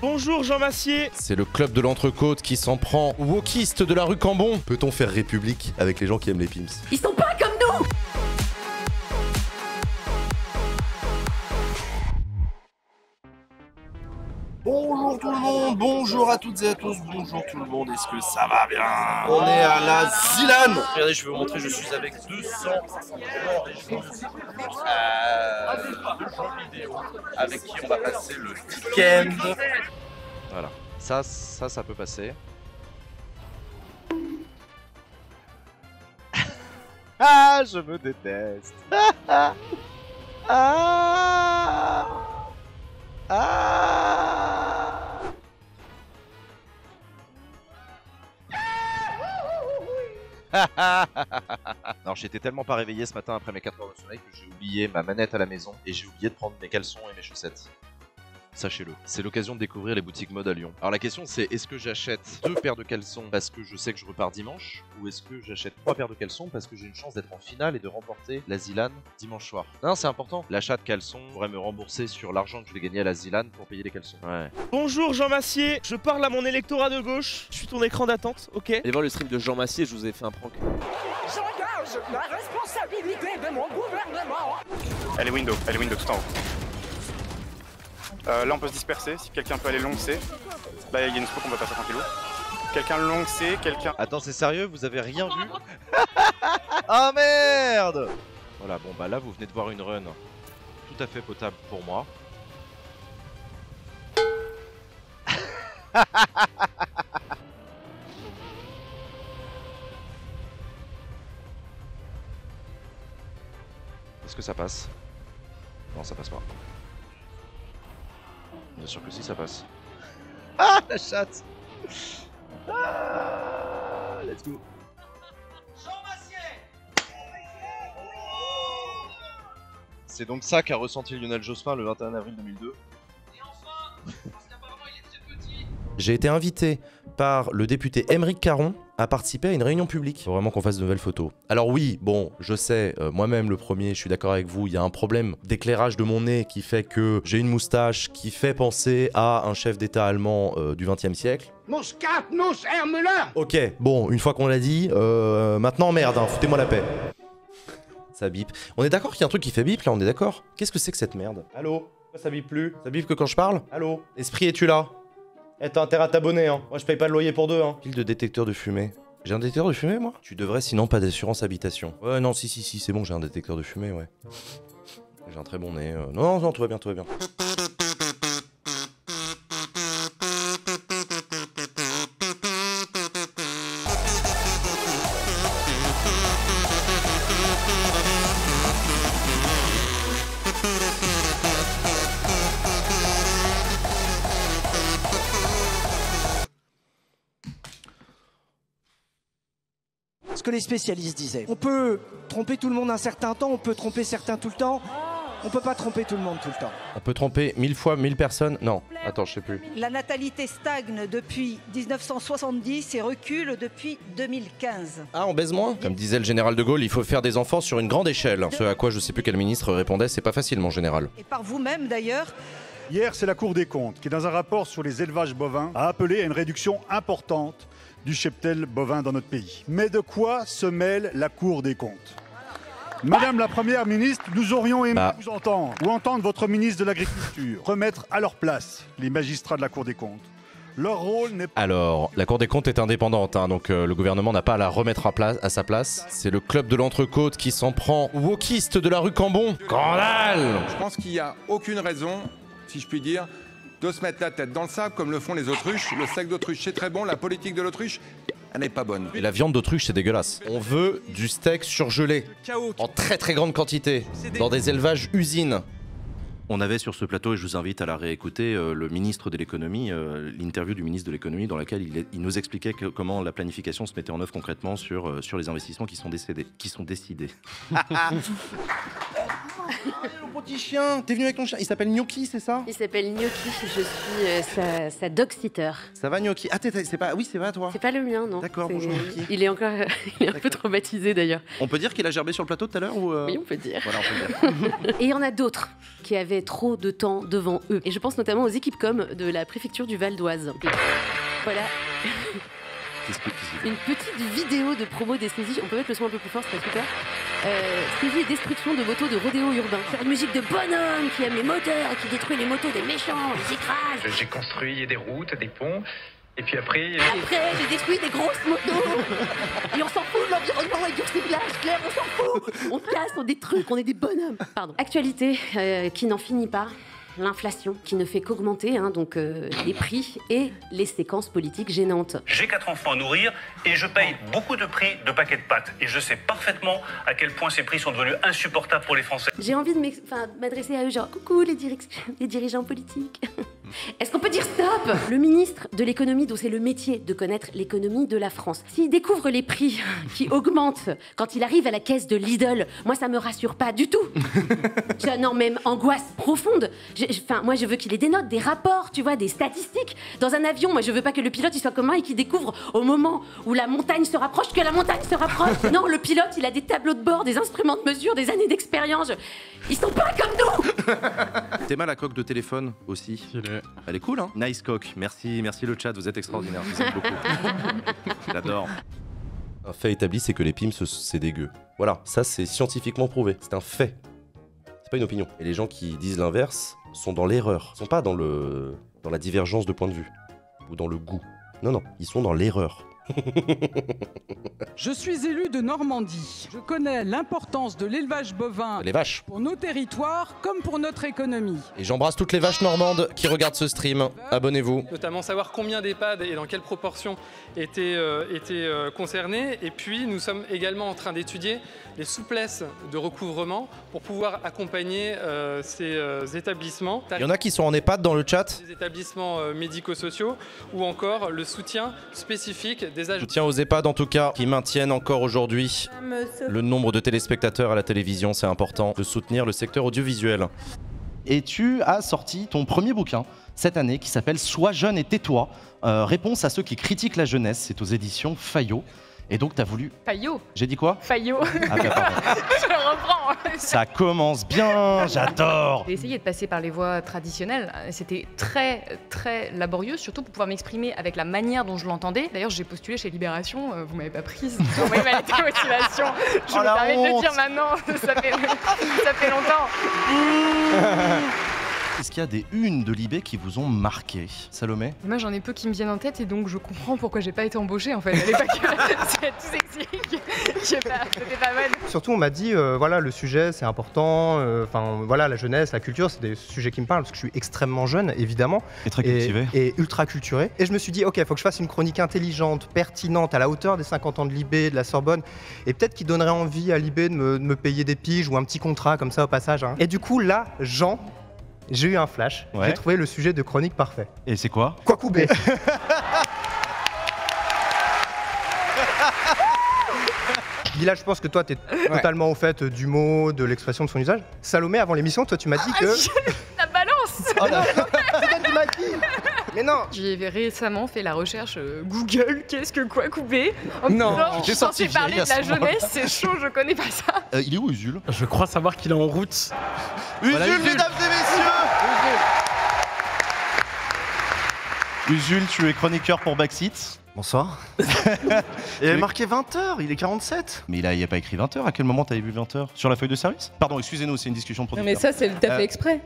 Bonjour Jean Massier. C'est le club de l'entrecôte qui s'en prend aux wokistes de la rue Cambon. Peut-on faire république avec les gens qui aiment les PIMS? Ils sont pas comme nous. Bonjour tout le monde, bonjour à toutes et à tous, bonjour tout le monde, est-ce que ça va bien? On est à la Zilane. Regardez, je vais vous montrer, je suis avec 200 enregistreurs de jeux vidéo avec qui on va passer le week-end. Voilà, ça peut passer. Ah, je me déteste. Non, j'étais tellement pas réveillé ce matin après mes 4 heures de sommeil que j'ai oublié ma manette à la maison et j'ai oublié de prendre mes caleçons et mes chaussettes. Sachez-le, c'est l'occasion de découvrir les boutiques mode à Lyon. Alors la question c'est, est-ce que j'achète 2 paires de caleçons parce que je sais que je repars dimanche, ou est-ce que j'achète 3 paires de caleçons parce que j'ai une chance d'être en finale et de remporter la Zilane dimanche soir? Non, c'est important, l'achat de caleçons pourrait me rembourser sur l'argent que je vais gagner à la Zilane pour payer les caleçons. Ouais. Bonjour Jean Massier, je parle à mon électorat de gauche, je suis ton écran d'attente, ok? Allez voir le stream de Jean Massier, je vous ai fait un prank. J'engage la responsabilité de mon gouvernement. Elle est window tout en haut. Là on peut se disperser, si quelqu'un peut aller long C. Là il y a une scoop, on va passer tranquillou. Quelqu'un long C, quelqu'un... Attends, c'est sérieux? Vous avez rien vu? Ah merde! Voilà, bon bah là vous venez de voir une run tout à fait potable pour moi. Est-ce que ça passe? Non, ça passe pas. Bien sûr que si, ça passe. Ah, la chatte. Ah, let's go. C'est donc ça qu'a ressenti Lionel Jospin le 21 avril 2002. Et enfin, parce qu'apparemment il est très petit. J'ai été invité par le député Émeric Caron à participer à une réunion publique. Faut vraiment qu'on fasse de nouvelles photos. Alors oui, bon, je sais, moi-même le premier, je suis d'accord avec vous, il y a un problème d'éclairage de mon nez qui fait que j'ai une moustache qui fait penser à un chef d'État allemand du 20e siècle. Mouscat, mousse, Hermüller. Ok, bon, une fois qu'on l'a dit, maintenant merde, hein, foutez-moi la paix. Ça bip. On est d'accord qu'il y a un truc qui fait bip, là, on est d'accord? Qu'est-ce que c'est que cette merde? Allô? Ça bip plus? Ça bip que quand je parle? Allô? Esprit, es-tu là? Eh, t'as intérêt à t'abonner, hein. Moi, je paye pas le loyer pour deux, hein. Pile de détecteur de fumée. J'ai un détecteur de fumée, moi? Tu devrais, sinon pas d'assurance habitation. Ouais, non, si, c'est bon, j'ai un détecteur de fumée, ouais. J'ai un très bon nez. Non, tout va bien, tout va bien. Que les spécialistes disaient. On peut tromper tout le monde un certain temps, on peut tromper certains tout le temps, on peut pas tromper tout le monde tout le temps. On peut tromper 1000 fois 1000 personnes, non, attends, je sais plus. La natalité stagne depuis 1970 et recule depuis 2015. Ah, on baise moins? Comme disait le général de Gaulle, il faut faire des enfants sur une grande échelle. Ce à quoi je sais plus quel ministre répondait, c'est pas facile mon général. Et par vous-même d'ailleurs. Hier, c'est la Cour des comptes qui, dans un rapport sur les élevages bovins, a appelé à une réduction importante du cheptel bovin dans notre pays. Mais de quoi se mêle la Cour des comptes? Madame la Première ministre, nous aurions aimé vous entendre, ou entendre votre ministre de l'Agriculture, remettre à leur place les magistrats de la Cour des comptes. Leur rôle n'est pas... Alors, la Cour des comptes est indépendante, hein, donc le gouvernement n'a pas à la remettre à sa place. C'est le club de l'entrecôte qui s'en prend aux wokistes de la rue Cambon. Scandale! Je pense qu'il n'y a aucune raison, si je puis dire, de se mettre la tête dans le sable comme le font les autruches. Le steak d'autruche c'est très bon, la politique de l'autruche elle n'est pas bonne. Et la viande d'autruche c'est dégueulasse. On veut du steak surgelé en très grande quantité dans des élevages usines. On avait sur ce plateau, et je vous invite à la réécouter, le ministre de l'économie, l'interview du ministre de l'économie dans laquelle il nous expliquait comment la planification se mettait en œuvre concrètement sur les investissements qui sont décidés. Allez, le petit chien, t'es venu avec ton chien. Il s'appelle Gnocchi, c'est ça? Il s'appelle Gnocchi, je suis sa dog-sitter. Ça va, Gnocchi? Ah, c'est pas... Oui, c'est pas toi. C'est pas le mien, non. D'accord, bonjour Gnocchi. Il est encore... Il est un peu traumatisé, d'ailleurs. On peut dire qu'il a gerbé sur le plateau tout à l'heure ou Oui, on peut dire. Voilà, on peut dire. Et il y en a d'autres qui avaient trop de temps devant eux. Et je pense notamment aux équipes com de la préfecture du Val-d'Oise. Voilà. Une petite vidéo de promo des saisies. On peut mettre le son un peu plus fort, c'est super. Saisie et destruction de motos de rodéo urbain. C'est une musique de bonhomme qui aime les moteurs, qui détruit les motos des méchants, les écrase. J'ai construit des routes, des ponts, et puis après... Après, j'ai détruit des grosses motos. Et on s'en fout de l'environnement et du recyclage, Claire, on s'en fout. On casse, on détruit, on est des bonhommes. Pardon. Actualité qui n'en finit pas. L'inflation qui ne fait qu'augmenter, hein, donc les prix et les séquences politiques gênantes. J'ai 4 enfants à nourrir et je paye beaucoup de prix de paquets de pâtes. Et je sais parfaitement à quel point ces prix sont devenus insupportables pour les Français. J'ai envie de m'adresser à eux genre « Coucou les dirigeants politiques !» Est-ce qu'on peut dire stop? Le ministre de l'économie, dont c'est le métier de connaître l'économie de la France, s'il découvre les prix qui augmentent quand il arrive à la caisse de Lidl, moi ça me rassure pas du tout. J'ai une même angoisse profonde. Enfin, moi je veux qu'il ait des notes, des rapports, tu vois, des statistiques. Dans un avion, moi je veux pas que le pilote il soit comme un et qu'il découvre au moment où la montagne se rapproche que la montagne se rapproche. Non, le pilote il a des tableaux de bord, des instruments de mesure, des années d'expérience. Ils sont pas comme nous. T'es mal à coque de téléphone aussi. Elle est cool, hein? Nice coque. Merci, merci le chat, vous êtes extraordinaire, je vous aime beaucoup. J'adore. Un fait établi, c'est que les PIMS, c'est dégueu. Voilà, ça c'est scientifiquement prouvé. C'est un fait. C'est pas une opinion. Et les gens qui disent l'inverse sont dans l'erreur. Ils sont pas dans le... dans la divergence de point de vue. Ou dans le goût. Non, non, ils sont dans l'erreur. Je suis élu de Normandie. Je connais l'importance de l'élevage bovin les vaches. Pour nos territoires comme pour notre économie. Et j'embrasse toutes les vaches normandes qui regardent ce stream. Abonnez-vous. Notamment savoir combien d'EHPAD et dans quelle proportion étaient concernés. Et puis nous sommes également en train d'étudier les souplesses de recouvrement pour pouvoir accompagner ces établissements. Il y en a qui sont en EHPAD dans le chat. Les établissements médico-sociaux ou encore le soutien spécifique des... Soutien aux EHPAD en tout cas, qui maintiennent encore aujourd'hui le nombre de téléspectateurs à la télévision, c'est important de soutenir le secteur audiovisuel. Et tu as sorti ton premier bouquin cette année qui s'appelle « Sois jeune et tais-toi », réponse à ceux qui critiquent la jeunesse, c'est aux éditions Fayot. Et donc t'as voulu... Fayot. J'ai dit quoi? Fayot. Ah, ben, je reprends. Ça commence bien, j'adore. J'ai essayé de passer par les voies traditionnelles. C'était très, très laborieux, surtout pour pouvoir m'exprimer avec la manière dont je l'entendais. D'ailleurs, j'ai postulé chez Libération, vous m'avez pas prise. Vous m'avez mal été motivation. Je me permets de le dire maintenant, ça fait longtemps. Est-ce qu'il y a des unes de Libé qui vous ont marqué, Salomé? Moi j'en ai peu qui me viennent en tête et donc je comprends pourquoi j'ai pas été embauchée en fait. Elle est pas que... tout s'explique. C'était pas mal. Surtout on m'a dit voilà le sujet c'est important, enfin voilà la jeunesse, la culture c'est des sujets qui me parlent parce que je suis extrêmement jeune évidemment. Et très cultivé. Et ultra culturé. Et je me suis dit ok faut que je fasse une chronique intelligente, pertinente, à la hauteur des 50 ans de Libé, de la Sorbonne et peut-être qui donnerait envie à Libé de me payer des piges ou un petit contrat comme ça au passage. Hein. Et du coup là Jean... J'ai eu un flash, ouais. J'ai trouvé le sujet de chronique parfait. Et c'est quoi? Kwakoubé. Là, je pense que toi, tu es totalement au fait du mot, de l'expression de son usage. Salomé, avant l'émission, toi, tu m'as dit que... La balance. Oh non, tu m'as dit. Mais non. J'ai récemment fait la recherche Google, qu'est-ce que Kwakoubé? Non, j'ai censé parler de la jeunesse, c'est chaud, je connais pas ça. Il est où, Usul? Je crois savoir qu'il est en route. Usul, mesdames et messieurs. Usul, tu es chroniqueur pour Backseat. Bonsoir. Il a marqué 20h, il est 47. Mais il n'y a pas écrit 20h, à quel moment t'avais vu 20h? Sur la feuille de service? Pardon, excusez-nous, c'est une discussion de producteur. Non mais ça, c'est t'as fait exprès.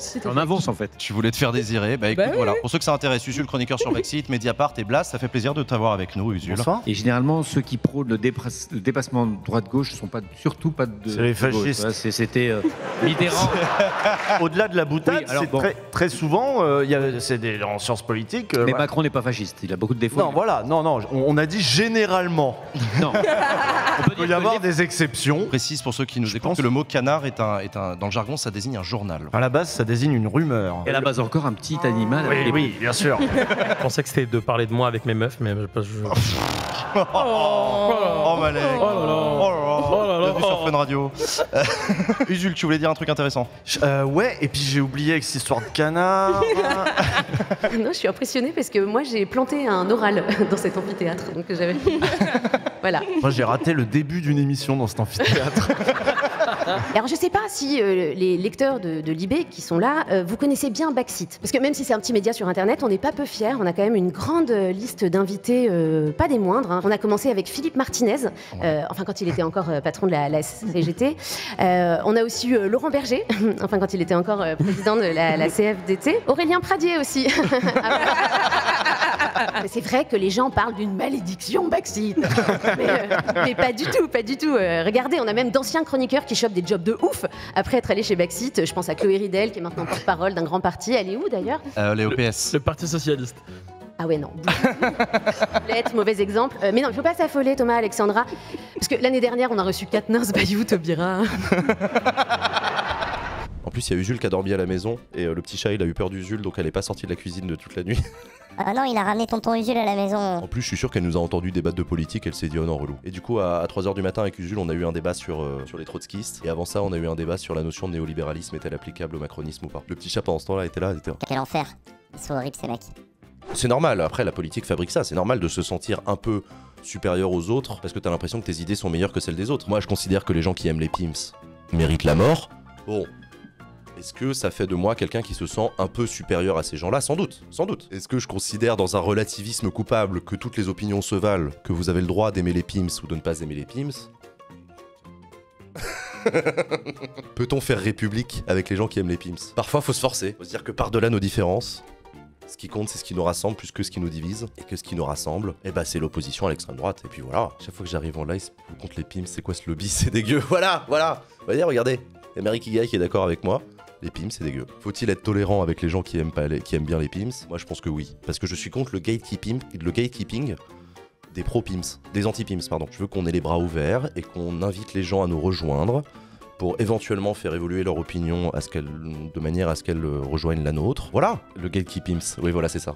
Si, en avance en fait. Tu voulais te faire désirer, bah écoute, bah, voilà. Oui. Pour ceux que ça intéresse, Usul, chroniqueur sur Backseat, Mediapart et Blast, ça fait plaisir de t'avoir avec nous, Usul. Bonsoir. Et généralement, ceux qui prônent le dépassement de droite-gauche ne sont pas, surtout pas de... C'est les fascistes. C'était Mitterrand. Au-delà de la boutade, oui, alors, bon. très souvent, c'est en sciences politiques... Mais voilà. Macron n'est pas fasciste, il a beaucoup de défauts. Non, voilà, non, on a dit généralement. Non. Il peut y avoir des exceptions. Précise pour ceux qui nous écoutent que le mot canard est un. Dans le jargon, ça désigne un journal. À la base, ça désigne une rumeur. Et à la base, encore un petit animal. Oui, bien sûr. Je pensais que c'était de parler de moi avec mes meufs, mais. Oh Malek. Oh là là. Sur Fun Radio. Usul, tu voulais dire un truc intéressant? Ouais, et puis j'ai oublié avec cette histoire de canard. Non, je suis impressionnée parce que moi j'ai planté un oral dans cet amphithéâtre, donc j'avais. Voilà. Moi j'ai raté le début d'une émission dans cet amphithéâtre. Alors je sais pas si les lecteurs de Libé qui sont là, vous connaissez bien Backseat. Parce que même si c'est un petit média sur internet, on n'est pas peu fiers. On a quand même une grande liste d'invités, pas des moindres, hein. On a commencé avec Philippe Martinez, enfin quand il était encore patron de la CGT. On a aussi eu Laurent Berger, enfin quand il était encore président de la CFDT. Aurélien Pradié aussi. C'est vrai que les gens parlent d'une malédiction Backseat. Mais pas du tout, pas du tout. Regardez, on a même d'anciens chroniqueurs qui chopent des jobs de ouf après être allés chez Backseat. Je pense à Chloé Ridel qui est maintenant porte-parole d'un grand parti. Elle est où d'ailleurs? Elle est au PS. Le Parti Socialiste. Ah ouais, non. Mauvais exemple. Mais non, il ne faut pas s'affoler, Thomas, Alexandra. Parce que l'année dernière, on a reçu 4 nains, Bayou, Tobira. En plus, il y a Usul qui a dormi à la maison et le petit chat, il a eu peur d'Usul, donc elle n'est pas sortie de la cuisine de toute la nuit. Ah non, il a ramené tonton Usul à la maison. En plus, je suis sûr qu'elle nous a entendu débattre de politique, elle s'est dit oh non, relou. Et du coup, à 3h du matin avec Usul, on a eu un débat sur les trotskistes. Et avant ça, on a eu un débat sur la notion de néolibéralisme, est-elle applicable au macronisme ou pas. Le petit chat pendant ce temps-là était là, il était là. Quel enfer. Ils sont horribles ces mecs. C'est normal, après la politique fabrique ça, c'est normal de se sentir un peu supérieur aux autres parce que t'as l'impression que tes idées sont meilleures que celles des autres. Moi, je considère que les gens qui aiment les PIMS méritent la mort. Bon. Est-ce que ça fait de moi quelqu'un qui se sent un peu supérieur à ces gens-là? Sans doute, sans doute. Est-ce que je considère dans un relativisme coupable que toutes les opinions se valent, que vous avez le droit d'aimer les PIMS ou de ne pas aimer les PIMS? Peut-on faire république avec les gens qui aiment les PIMS? Parfois, faut se forcer. Faut se dire que par-delà nos différences, ce qui compte, c'est ce qui nous rassemble plus que ce qui nous divise. Et que ce qui nous rassemble, eh ben, c'est l'opposition à l'extrême droite. Et puis voilà. Chaque fois que j'arrive en live contre les PIMS, c'est quoi ce lobby? C'est dégueu. Voilà, voilà. Voyez, regardez. Émeric Caron qui est d'accord avec moi. Les PIMS, c'est dégueu. Faut-il être tolérant avec les gens qui aiment bien les PIMS? Moi, je pense que oui. Parce que je suis contre le gatekeeping des pro-PIMS. Des anti-PIMS, pardon. Je veux qu'on ait les bras ouverts et qu'on invite les gens à nous rejoindre pour éventuellement faire évoluer leur opinion de manière à ce qu'elle rejoigne la nôtre. Voilà, le gatekeeping. Oui, voilà, c'est ça.